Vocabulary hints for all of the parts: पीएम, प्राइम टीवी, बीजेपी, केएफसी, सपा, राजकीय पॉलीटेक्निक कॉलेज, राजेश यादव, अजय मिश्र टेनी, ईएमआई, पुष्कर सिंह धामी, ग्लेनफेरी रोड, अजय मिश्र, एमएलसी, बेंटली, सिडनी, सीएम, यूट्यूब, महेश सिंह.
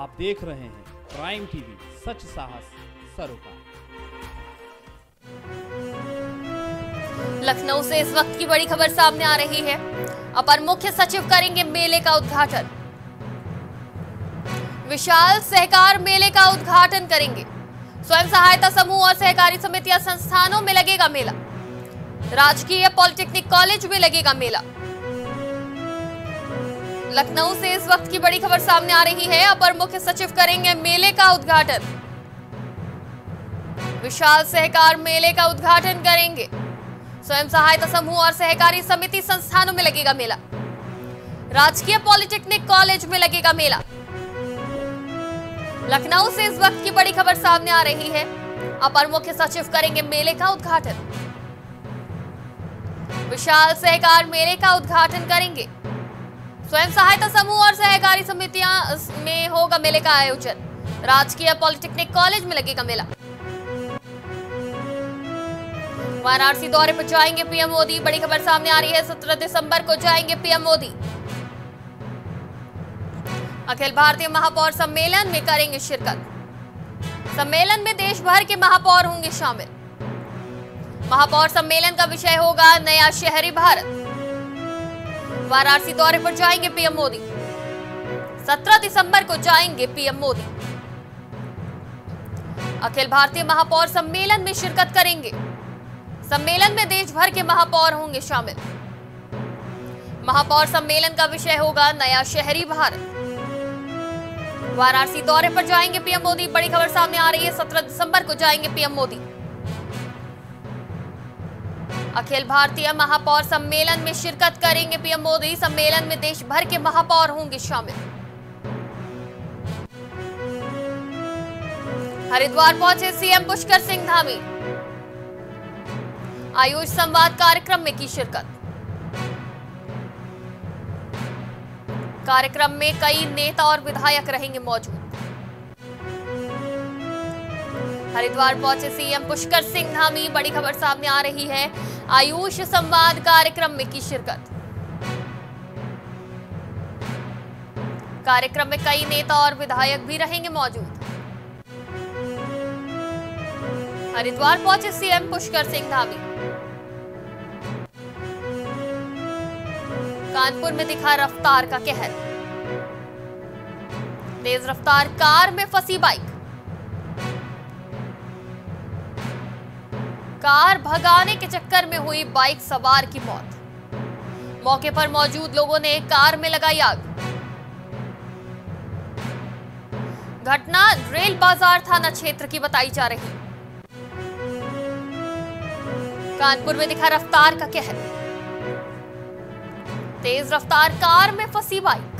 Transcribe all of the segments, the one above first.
आप देख रहे हैं प्राइम टीवी, सच साहस सरोकार। लखनऊ से इस वक्त की बड़ी खबर सामने आ रही है। अपर मुख्य सचिव करेंगे मेले का उद्घाटन। विशाल सहकार मेले का उद्घाटन करेंगे। स्वयं सहायता समूह और सहकारी समितियां संस्थानों में लगेगा मेला। राजकीय पॉलीटेक्निक कॉलेज में लगेगा मेला। लखनऊ से इस वक्त की बड़ी खबर सामने आ रही है। अपर मुख्य सचिव करेंगे मेले का उद्घाटन। विशाल सहकार मेले का उद्घाटन करेंगे। स्वयं सहायता समूह और सहकारी समिति संस्थानों में लगेगा मेला। राजकीय पॉलीटेक्निक कॉलेज में लगेगा मेला। लखनऊ से इस वक्त की बड़ी खबर सामने आ रही है। अपर मुख्य सचिव करेंगे मेले का उद्घाटन। विशाल सहकार मेले का उद्घाटन करेंगे। स्वयं सहायता समूह और सहकारी समितियां में होगा मेले का आयोजन। राजकीय पॉलिटेक्निक कॉलेज में लगेगा मेला। वाराणसी दौरे पर जाएंगे पीएम मोदी। बड़ी खबर सामने आ रही है। 17 दिसंबर को जाएंगे पीएम मोदी। अखिल भारतीय महापौर सम्मेलन में करेंगे शिरकत। सम्मेलन में देश भर के महापौर होंगे शामिल। महापौर सम्मेलन का विषय होगा नया शहरी भारत। वाराणसी दौरे पर जाएंगे पीएम मोदी। 17 दिसंबर को जाएंगे पीएम मोदी। अखिल भारतीय महापौर सम्मेलन में शिरकत करेंगे। सम्मेलन में देश भर के महापौर होंगे शामिल। महापौर सम्मेलन का विषय होगा नया शहरी भारत। वाराणसी दौरे पर जाएंगे पीएम मोदी। बड़ी खबर सामने आ रही है। 17 दिसंबर को जाएंगे पीएम मोदी। अखिल भारतीय महापौर सम्मेलन में शिरकत करेंगे पीएम मोदी। सम्मेलन में देश भर के महापौर होंगे शामिल। हरिद्वार पहुंचे सीएम पुष्कर सिंह धामी। आयुष संवाद कार्यक्रम में की शिरकत। कार्यक्रम में कई नेता और विधायक रहेंगे मौजूद। हरिद्वार पहुंचे सीएम पुष्कर सिंह धामी। बड़ी खबर सामने आ रही है। आयुष संवाद कार्यक्रम में की शिरकत। कार्यक्रम में कई नेता और विधायक भी रहेंगे मौजूद। हरिद्वार पहुंचे सीएम पुष्कर सिंह धामी। कानपुर में दिखा रफ्तार का कहर। तेज रफ्तार कार में फंसी बाइक। कार भगाने के चक्कर में हुई बाइक सवार की मौत। मौके पर मौजूद लोगों ने कार में लगाई आग। घटना रेल बाजार थाना क्षेत्र की बताई जा रही। कानपुर में दिखा रफ्तार का कहर। तेज रफ्तार कार में फंसी बाइक।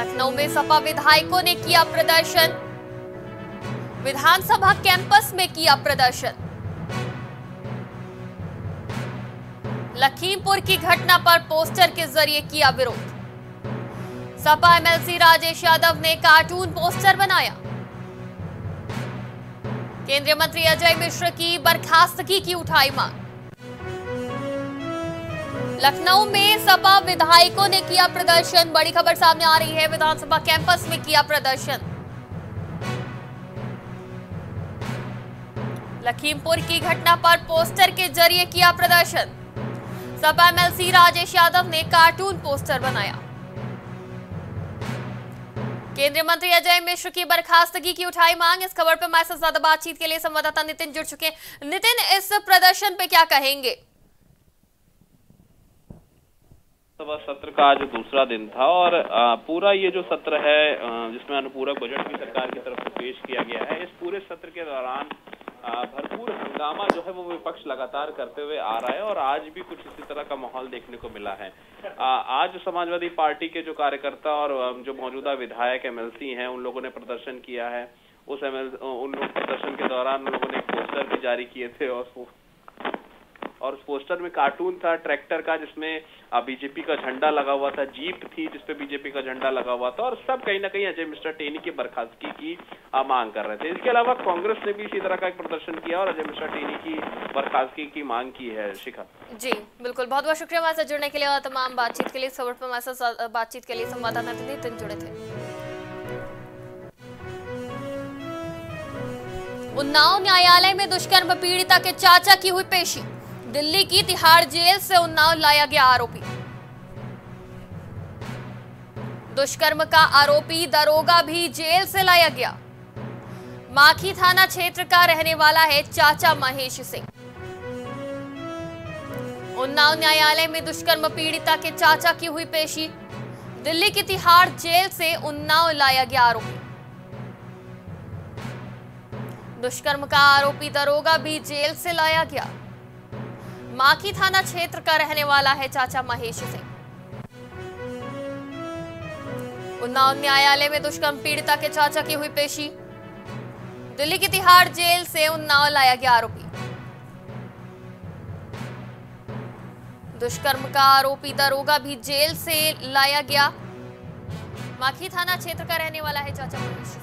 लखनऊ में सपा विधायकों ने किया प्रदर्शन। विधानसभा कैंपस में किया प्रदर्शन। लखीमपुर की घटना पर पोस्टर के जरिए किया विरोध। सपा एमएलसी राजेश यादव ने कार्टून पोस्टर बनाया। केंद्रीय मंत्री अजय मिश्र की बर्खास्तगी की उठाई मांग। लखनऊ में सपा विधायकों ने किया प्रदर्शन। बड़ी खबर सामने आ रही है। विधानसभा कैंपस में किया प्रदर्शन। लखीमपुर की घटना पर पोस्टर के जरिए किया प्रदर्शन। सपा एमएलसी राजेश यादव ने कार्टून पोस्टर बनाया। केंद्रीय मंत्री अजय मिश्र की बर्खास्तगी की उठाई मांग। इस खबर पर हमारे साथ ज्यादा बातचीत के लिए संवाददाता नितिन जुड़ चुके हैं। नितिन, इस प्रदर्शन पे क्या कहेंगे? सभा सत्र का आज दूसरा दिन था और पूरा ये जो सत्र है जिसमें अनुपूरक बजट भी सरकार की तरफ से पेश किया गया है, इस पूरे सत्र के दौरान भरपूर हंगामा जो है वो विपक्ष लगातार करते हुए आ रहा है और आज भी कुछ इसी तरह का माहौल देखने को मिला है। आज समाजवादी पार्टी के जो कार्यकर्ता और जो मौजूदा विधायक एमएलसी हैं उन लोगों ने प्रदर्शन किया है। उन लोग प्रदर्शन के दौरान उन लोगों ने पोस्टर भी जारी किए थे और और उस पोस्टर में कार्टून था ट्रैक्टर का जिसमें बीजेपी का झंडा लगा हुआ था, जीप थी जिसपे बीजेपी का झंडा लगा हुआ था, और सब कहीं ना कहीं अजय मिश्र टेनी की बर्खास्तगी की मांग कर रहे थे। इसके अलावा कांग्रेस ने भी इसी तरह का एक प्रदर्शन किया और अजय मिश्र टेनी की बर्खास्तगी की मांग की है। शिखा जी बिल्कुल, बहुत बहुत शुक्रिया हमारे साथ जुड़ने के लिए और तमाम बातचीत के लिए। इस खबर पर हमारे साथ बातचीत के लिए संवाददाता नितिन जुड़े थे। उन्नाव न्यायालय में दुष्कर्म पीड़िता के चाचा की हुई पेशी, दिल्ली की तिहाड़ जेल से उन्नाव लाया गया आरोपी। दुष्कर्म का आरोपी दरोगा भी जेल से लाया गया। माखी थाना क्षेत्र का रहने वाला है चाचा महेश सिंह। उन्नाव न्यायालय में दुष्कर्म पीड़िता के चाचा की हुई पेशी, दिल्ली की तिहाड़ जेल से उन्नाव लाया गया आरोपी। दुष्कर्म का आरोपी दरोगा भी जेल से लाया गया। माखी थाना क्षेत्र का रहने वाला है चाचा महेश सिंह। उन्नाव न्यायालय में दुष्कर्म पीड़िता के चाचा की हुई पेशी, दिल्ली की तिहाड़ जेल से उन्नाव लाया गया आरोपी। दुष्कर्म का आरोपी दरोगा भी जेल से लाया गया। माखी थाना क्षेत्र का रहने वाला है चाचा महेश सिंह।